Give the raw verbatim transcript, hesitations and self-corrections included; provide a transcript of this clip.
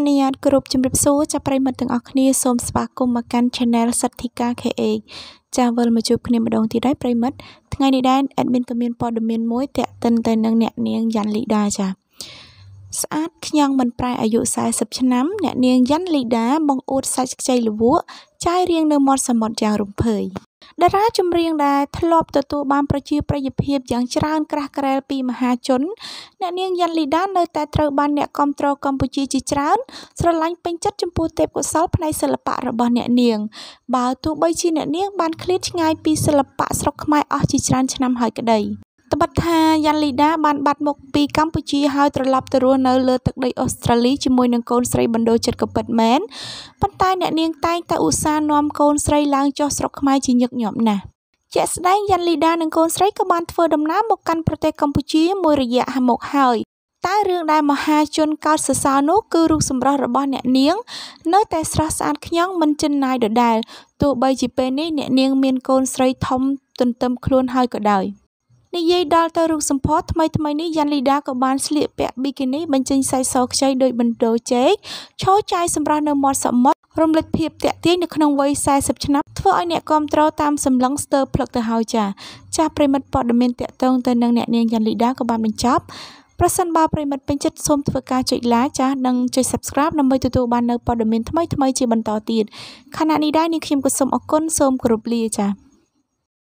อนุญาตกรุบจุ่มริบซูจะไปมาถึงอคนีสมสปากุมมากันชแนลสัตธิกาเคเองจะเวลมาจูบคณีมาดองที่ได้ไปมัดทั้งไงในด้านแอดมินกับเมียนปอดเมียนม้อยเตะตันแต่นังเนี่ยเนียงยันลีดาจ้ะสะอาดขยังมันปลายอายุสายสับชน้ำเนี่ยเนียงยันลีดาบังอุดสายใจหรือวัวใจเรียงเดิมมอดสมอดยางรุมเพยดาราจุมเรียงได้ทลบตัวตัวบางประชีประยิบเพียบอย่างชราญกระแกรปีมหาชนเนียงยันลีด้านเลยแต่เตอร์บันเนี่ยกอมโตรกัมพูชีจีจราญสระลังเป็นจัดจมพูเต็บกับซอลภายในศิลปะระบอนเนียงบ่าวตัวใบชีเนียงบานคลิชไงปีศิลปะสระขมายออจีจราญชนำหายกระไดตบัดทายันลีด้าบานบัดหมกปีกัมพูชีหายตรลับตรัวเนเลตักใดออสเตรเลียจมวยนังโกนสไรบันโดจัดกับเปิดแมนปันตายเนี่ยเนียงตายแต่อุซานอมโกนสไรล้างจอสระขมายจีหยกหยอมน่ะเจสได้ยันลีด้านังโกนสไรกับบานเฟอร์ดำน้ำหมกกันประเทศกัมพูชีมวยระยะหามกหายใต้เรื่องได้มหาชนการศึกษาโนคือรูปสมรรถระบอนเนี่ยเนียงเนื้อแต่สระสารขย่องมันจนนายเดือดได้ตัวใบจีเป็นนี่เนี่ยเนียงเมียนโกนสไรทอมจนเติมโคลนหายก็ได้ในยัยดอลตรุสมพอทำไมทำไมนี่ยันลีดากับบานสลิปแปะบิกินี่บรรจัยใส่ซอกใจโดยบรรโดเจ๊กโชว์ใจสำราญนมอสมอดรวมเล็ดเพียบเตะเตี้ยในขนมไว้ใส่สับชนะเพื่อไอเนี่ยกอมตรอตามสำลังสเตอร์พลักเตอร์เฮาจ่าจ่าปริมัดปอดเมนเตะตรงแต่นางเนี่ยเนียงยันลีดากับบานเป็นจับประสันบาปริมัดเป็นจัดสมทวการจุดล้าจ่าดังจุ subscribe นำไปตัวตัวบานเนอปอดเมนทำไมทำไมจีบันต่อตีนขณะนี้ได้นิคิมกับสมอก้นสมกรุบลีจ่า